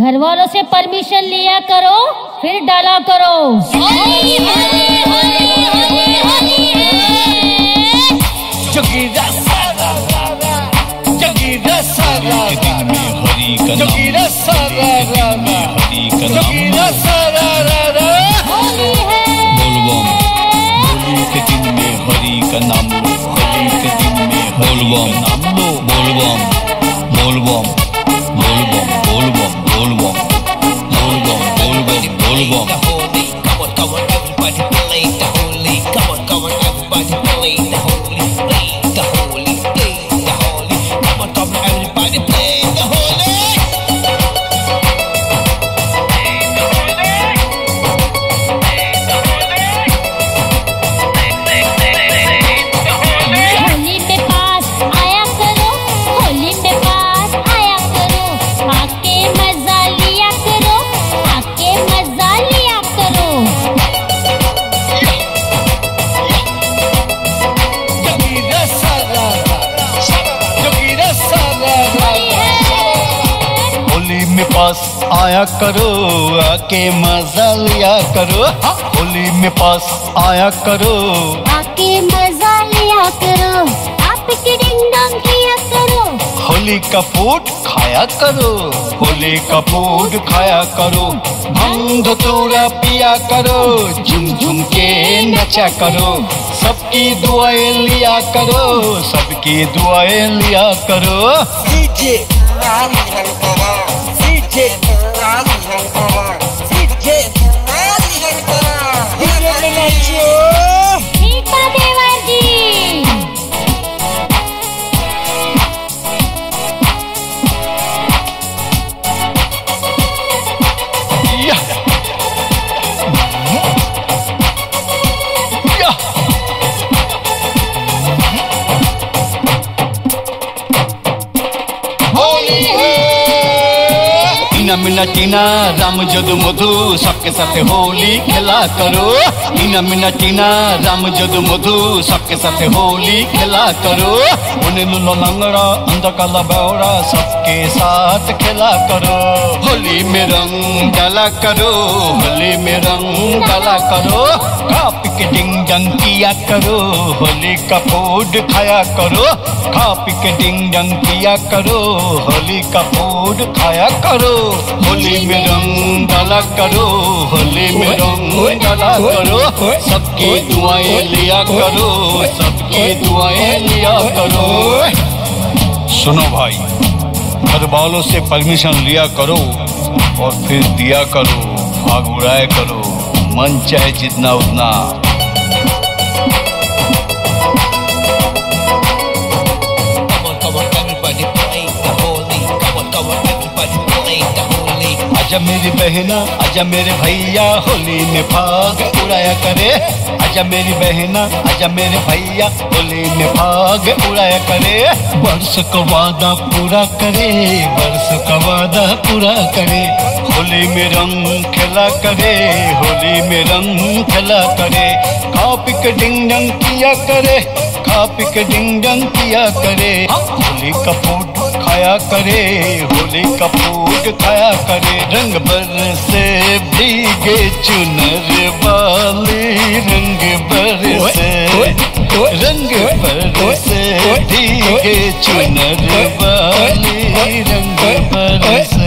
घर वालों से परमिशन लिया करो फिर डाला करो। होली होली होली होली होली है चकीरा सारा चकीरा सारा चकीरा सारा होली है। बोलबम होली के दिन में हरि का नाम लो, होली के दिन में बोलबम नाम लो, बोलबम बोलबम बोलबम बोलबम बोलबम बोलबम बोलबम बोलबम Holi cover cover everybody play the Holi cover cover everybody play the Holi play the Holi cover cover everybody play the Holi. पास आया करो आके मजा लिया करो, होली में पास आया करो आके मजा लिया करो, आपके डिंग डोंग किया करो, होली का फूड खाया करो, होली का फूड खाया करो, भंग धतूरा पिया करो, झुम झुम के नचा करो, सबकी दुआएं लिया करो, सबकी दुआएं लिया करो। डीजे जे राम हर करा जे राम हर करा ये लेना चाहिए मीठा देवर जी। या या होली है मीना टीना राम जदू मधु सबके साथ होली खेला करो, मीना टीना राम जदू मधु सबके साथ होली खेला करो, उन्हें लुलो लंगड़ा अंदर काला बौड़ा सबके साथ खेला करो, होली में रंग डाला करो, होली में रंग डाला करो, खा पी के डिंग डंग किया करो, होली का फूड खाया करो, खा पी के डिंग डंग किया करो, होली का फूड खाया करो, होली में रंग डाला करो, होली में रंग डाला करो, सबकी दुआएं लिया करो, सबकी दुआएं लिया करो। सुनो भाई, घर वालों से परमिशन लिया करो और फिर दिया करो, भाग उड़ाया करो, मन चाहे जितना उतना। आजा मेरी बहना आजा मेरे भैया होली में भाग उड़ाया करे, आजा मेरी बहना आजा मेरे भैया होली में भाग उड़ाया करे, वर्ष का वादा पूरा करे, वर्ष का वादा पूरा करे, होली में रंग खेला करे, होली में रंग खेला करे, खा पी के डिंग डंग किया करे, खा पी के डिंग डंग किया करे, होली का फूड खाया करे, होली का फूड खाया करे, रंग बरसे भीगे चुनर वाली रंग बरसे भीगे चुनर वाली रंग बरसे